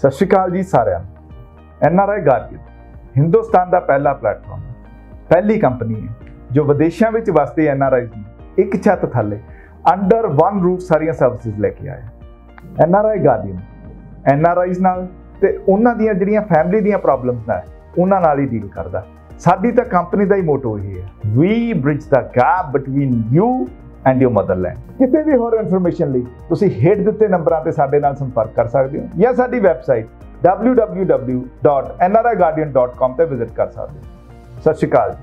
ਸਤਿ ਸ਼੍ਰੀ ਅਕਾਲ ਜੀ ਸਾਰਿਆਂ ਨੂੰ। NRI ਗਾਰਡੀਅਨ ਹਿੰਦੁਸਤਾਨ ਦਾ ਪਹਿਲਾ ਪਲੈਟਫਾਰਮ, ਪਹਿਲੀ ਕੰਪਨੀ ਹੈ ਜੋ ਵਿਦੇਸ਼ਾਂ ਵਿੱਚ ਵਸਦੇ NRIs ਨੂੰ ਇੱਕ ਛੱਤ ਥੱਲੇ ਅੰਡਰ ਵਨ ਰੂਫ ਸਾਰੀਆਂ ਸਰਵਿਸਿਜ਼ ਲੈ ਕੇ ਆਇਆ ਹੈ। NRI ਗਾਰਡੀਅਨ NRIs ਨਾਲ ਤੇ ਉਹਨਾਂ ਦੀਆਂ ਜਿਹੜੀਆਂ ਫੈਮਿਲੀ ਦੀਆਂ ਪ੍ਰੋਬਲਮਸ ਨਾਲ ਉਹਨਾਂ ਨਾਲ ਹੀ ਡੀਲ ਕਰਦਾ। ਸਾਡੀ ਤਾਂ ਕੰਪਨੀ ਦਾ ਹੀ ਮੋਟੋ ਇਹ ਹੈ, ਵੀ bridge the gap between you and your motherland. किसी भी होर इनफॉर्मेशन लिए तुसी हेठ दिते नंबरों पर साडे नाल संपर्क कर सकते हो या साडी वैबसाइट www.nriGuardian.com ते विजिट कर सकते हो। सत श्री अकाल।